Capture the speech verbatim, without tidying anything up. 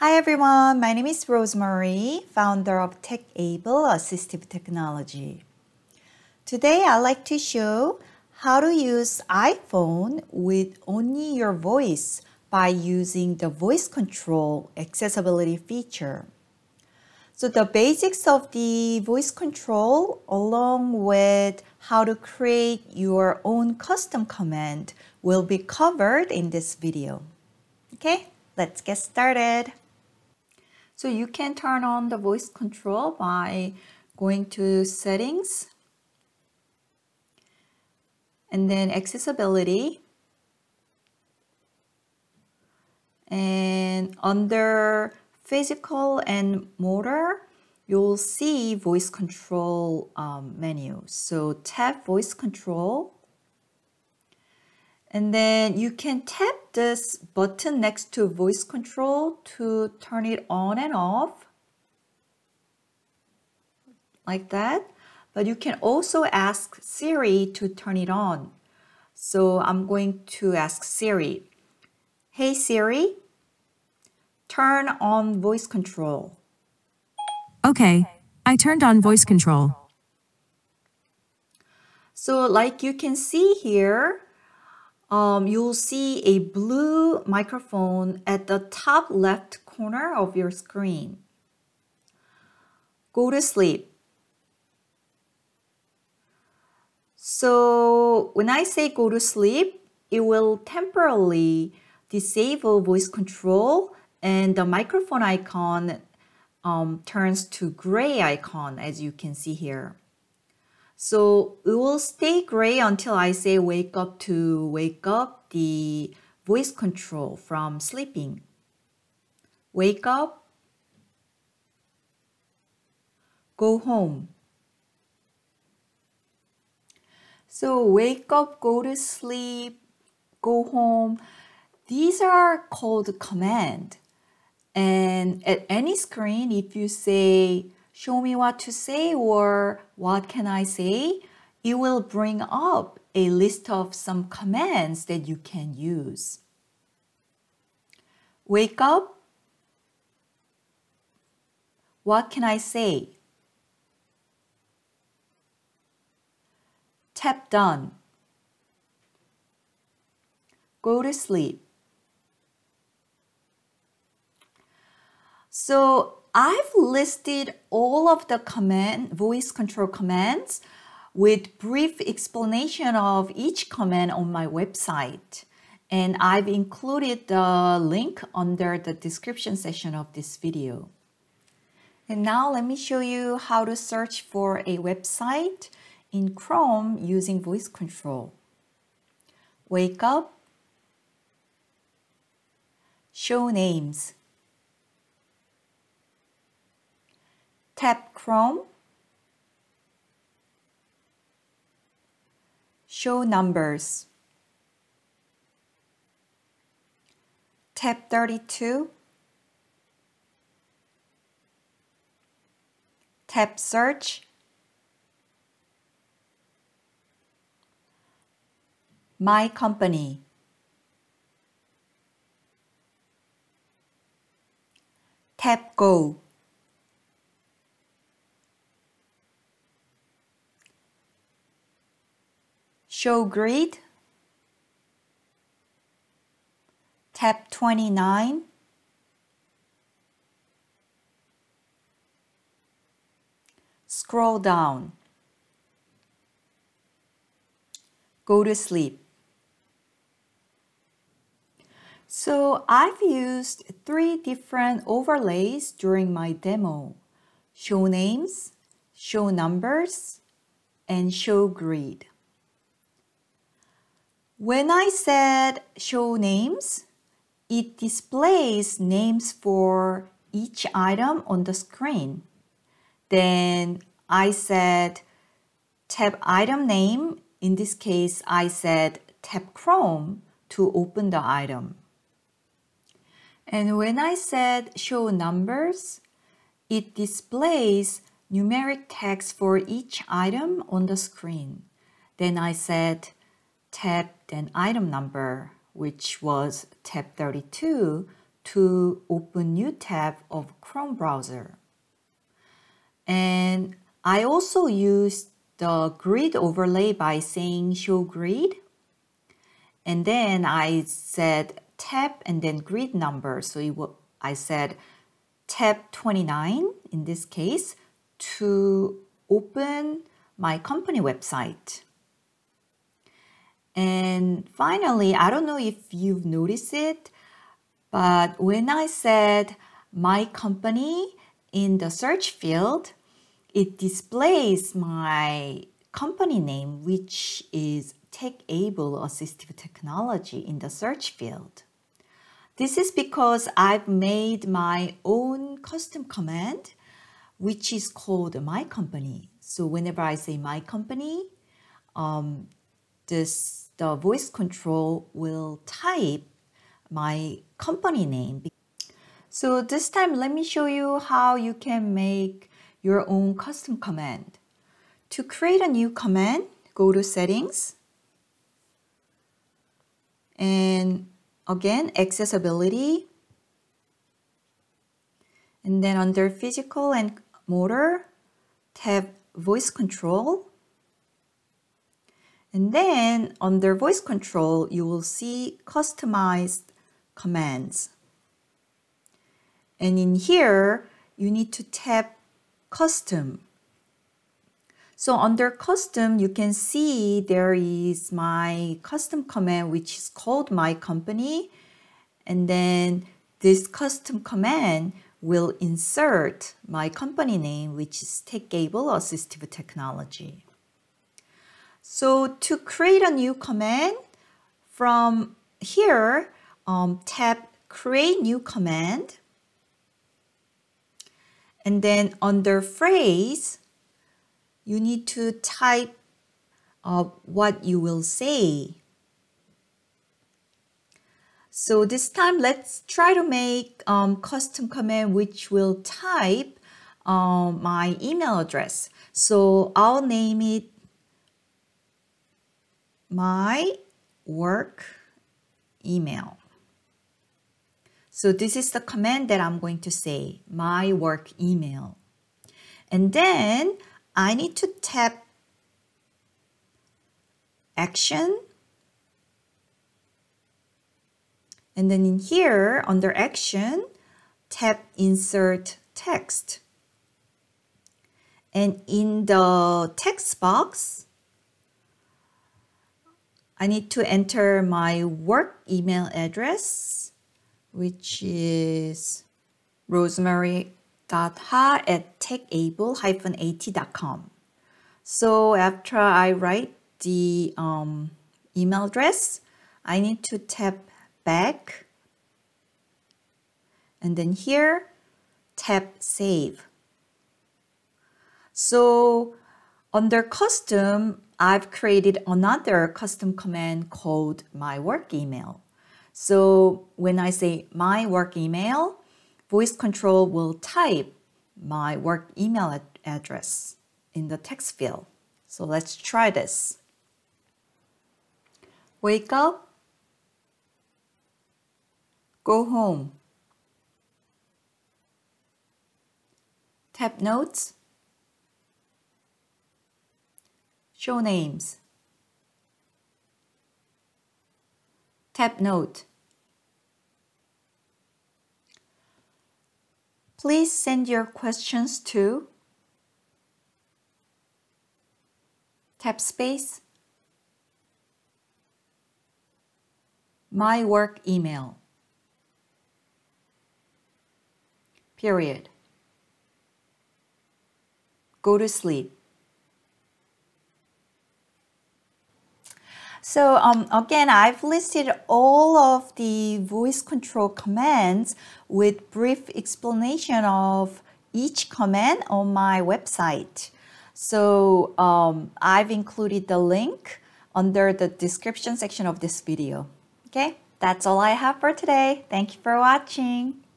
Hi everyone, my name is Rosemary, founder of TechAble Assistive Technology. Today I'd like to show how to use iPhone with only your voice by using the Voice Control accessibility feature. So the basics of the Voice Control along with how to create your own custom command will be covered in this video. Okay, let's get started. So you can turn on the voice control by going to settings and then accessibility, and under physical and motor you'll see voice control um, menu. So tap voice control and then you can tap this button next to voice control to turn it on and off like that, but you can also ask Siri to turn it on. So I'm going to ask Siri, hey Siri, turn on voice control. Okay, I turned on voice control. So like you can see here, Um, you'll see a blue microphone at the top left corner of your screen. Go to sleep. So when I say go to sleep, it will temporarily disable voice control and the microphone icon um, turns to gray icon as you can see here. So it will stay gray until I say wake up to wake up the voice control from sleeping. Wake up. Go home. So wake up, go to sleep, go home. These are called command. And at any screen, if you say show me what to say or what can I say, it will bring up a list of some commands that you can use. Wake up. What can I say? Tap done. Go to sleep. So I've listed all of the command, voice control commands with brief explanation of each command on my website. And I've included the link under the description section of this video. And now let me show you how to search for a website in Chrome using voice control. Wake up. Show names. Tap Chrome, show numbers, tap thirty-two, tap search, my company, tap go. Show grid, tap twenty-nine, scroll down, go to sleep. So I've used three different overlays during my demo, show names, show numbers, and show grid. When I said show names, it displays names for each item on the screen. Then I said tap item name. In this case, I said tap Chrome to open the item. And when I said show numbers, it displays numeric text for each item on the screen. Then I said tap then item number, which was tab thirty-two, to open new tab of Chrome browser. And I also use the grid overlay by saying show grid. And then I said tab and then grid number. So it will, I said tab twenty-nine in this case to open my company website. And finally, I don't know if you've noticed it, but when I said my company in the search field, it displays my company name, which is TechAble Assistive Technology in the search field. This is because I've made my own custom command, which is called my company. So whenever I say my company, um, this, the voice control will type my company name. So this time, let me show you how you can make your own custom command. To create a new command, go to settings. And again, accessibility. And then under physical and motor, tab voice control. And then under voice control, you will see customized commands. And in here, you need to tap custom. So under custom, you can see there is my custom command, which is called my company. And then this custom command will insert my company name, which is TechAble Assistive Technology. So to create a new command, from here, um, tap create new command. And then under phrase, you need to type uh, what you will say. So this time, let's try to make um, custom command which will type uh, my email address. So I'll name it my work email. So this is the command that I'm going to say, my work email. And then I need to tap action. And then in here, under action, tap insert text. And in the text box, I need to enter my work email address, which is rosemary dot ha at techable dash at com. So after I write the um, email address, I need to tap back. And then here, tap save. So under custom, I've created another custom command called my work email. So when I say my work email, voice control will type my work email ad address in the text field. So let's try this. Wake up. Go home. Tap notes. Show names. Tap note. Please send your questions to. Tap space. My work email. Period. Go to sleep. So um, again, I've listed all of the voice control commands with brief explanation of each command on my website. So um, I've included the link under the description section of this video. Okay, that's all I have for today. Thank you for watching.